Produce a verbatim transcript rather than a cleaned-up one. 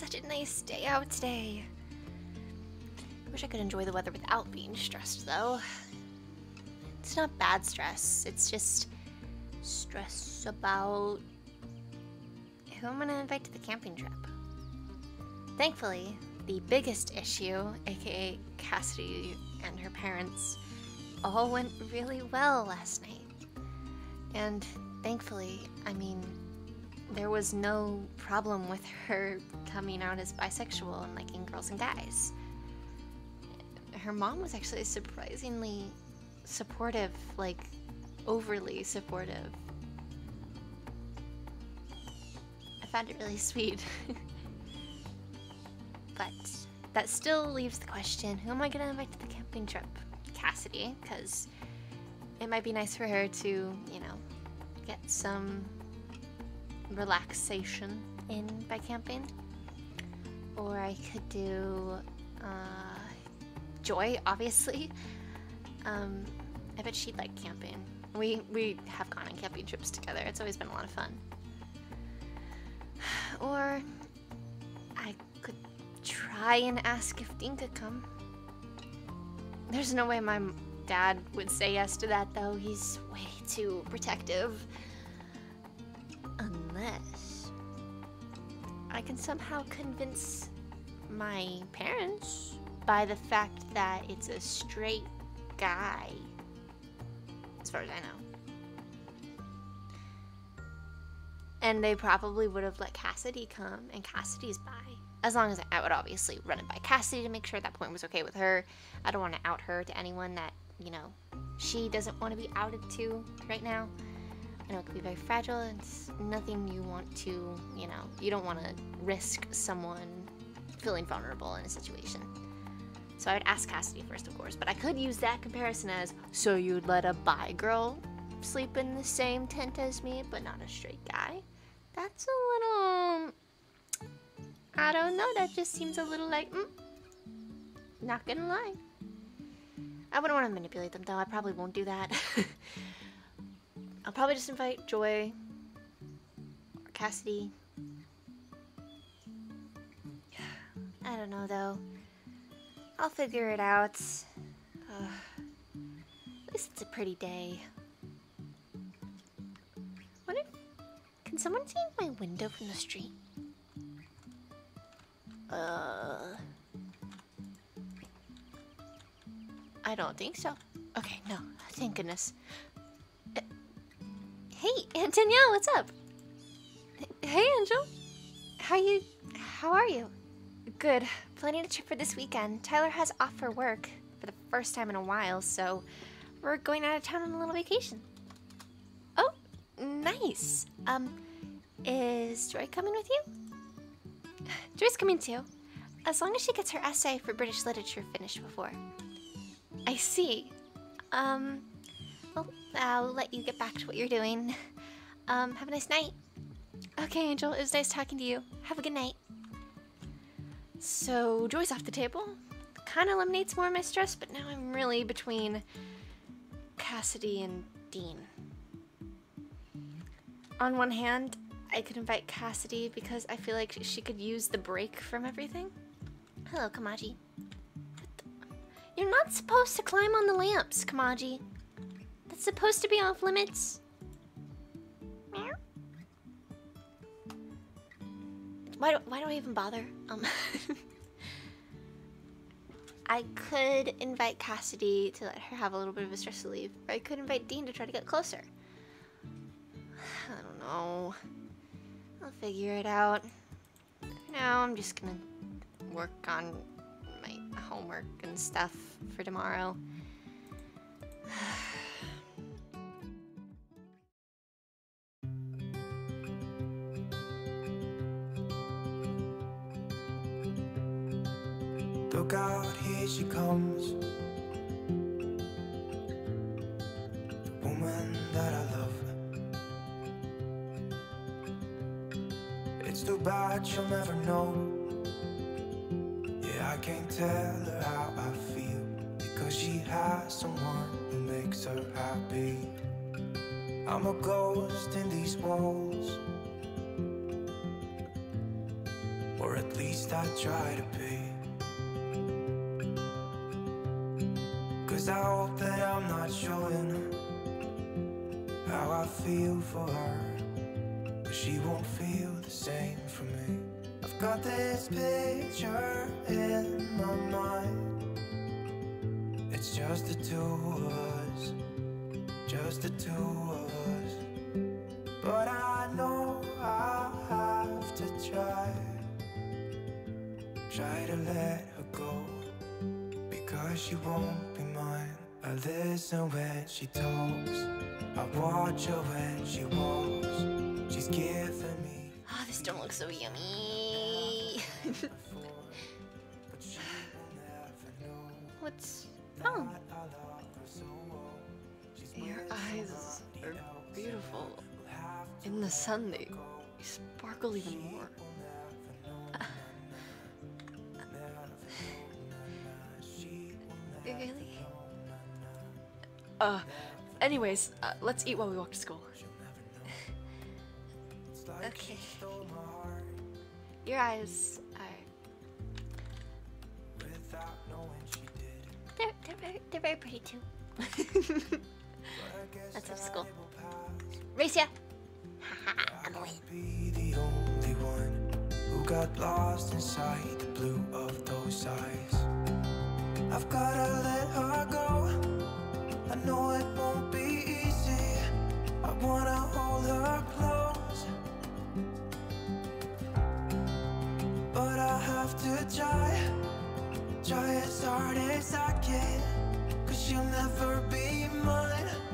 such a nice day out today. I wish I could enjoy the weather without being stressed, though. It's not bad stress. It's just stress about who I'm gonna invite to the camping trip. Thankfully, the biggest issue, aka Cassidy and her parents, all went really well last night. And thankfully, I mean, there was no problem with her coming out as bisexual and liking girls and guys. Her mom was actually surprisingly supportive, like overly supportive. I found it really sweet. But that still leaves the question, who am I gonna invite to the camping trip? Cassidy, because it might be nice for her to, you know, get some relaxation in by camping. Or I could do uh, Joy, obviously. Um, I bet she'd like camping. We, we have gone on camping trips together. It's always been a lot of fun. Or I could try and ask if Dean could come. There's no way my dad would say yes to that, though. He's way too protective. Unless I can somehow convince my parents by the fact that it's a straight guy, as far as I know. And they probably would have let Cassidy come, and Cassidy's bi. As long as I would obviously run it by Cassidy to make sure that point was okay with her. I don't want to out her to anyone that, you know, she doesn't want to be outed to right now. I know it could be very fragile. It's nothing you want to, you know, you don't want to risk someone feeling vulnerable in a situation. So I would ask Cassidy first, of course, but I could use that comparison as, so you'd let a bi girl sleep in the same tent as me, but not a straight guy? That's a little, I don't know, that just seems a little like, mm, not gonna lie. I wouldn't want to manipulate them, though. I probably won't do that. I'll probably just invite Joy or Cassidy. I don't know, though. I'll figure it out. Uh, at least it's a pretty day. What if, can someone see my window from the street? Uh, I don't think so. Okay, no. Thank goodness. Uh, hey, Aunt Danielle, what's up? Hey, Angel. How you? How are you? Good. Planning a trip for this weekend. Tyler has off for work for the first time in a while, so we're going out of town on a little vacation. Oh, nice. Um, is Joy coming with you? Joy's coming too, as long as she gets her essay for British literature finished before. I see. Um, well, I'll let you get back to what you're doing. Um, have a nice night. Okay, Angel, it was nice talking to you. Have a good night. So, Joy's off the table. Kind of eliminates more of my stress, but now I'm really between Cassidy and Dean. On one hand, I could invite Cassidy because I feel like she could use the break from everything. Hello, Kamaji. What the? You're not supposed to climb on the lamps, Kamaji. That's supposed to be off limits. Meow. Why do, why do I even bother? Um, I could invite Cassidy to let her have a little bit of a stress relief, or I could invite Dean to try to get closer. I don't know. I'll figure it out. For now, I'm just gonna work on my homework and stuff for tomorrow. Look out, here she comes, the woman that I love. It's too bad she'll never know. Yeah, I can't tell her how I feel, because she has someone who makes her happy. I'm a ghost in these walls, or at least I try to be. Cause I hope that I'm not showing how I feel for her, but she won't feel the same for me. I've got this picture in my mind. It's just the two of us, just the two of us. But I know I have to try, try to let her go, because she won't be mine. I listen when she talks, I watch her when she walks. She's giving me. Oh, this don't look so yummy. What's wrong? Your eyes are beautiful. In the sun, they sparkle even more. Really? Uh, anyways, uh, let's eat while we walk to school. Okay. Your eyes are... They're, they're, very, they're very pretty, too. Let's have school. Race ya! I'm going to be the only one who got lost inside the blue of those eyes. I've gotta let her go. I know it won't be easy. I wanna hold her close, but I have to try, try as hard as I can, cause she'll never be mine.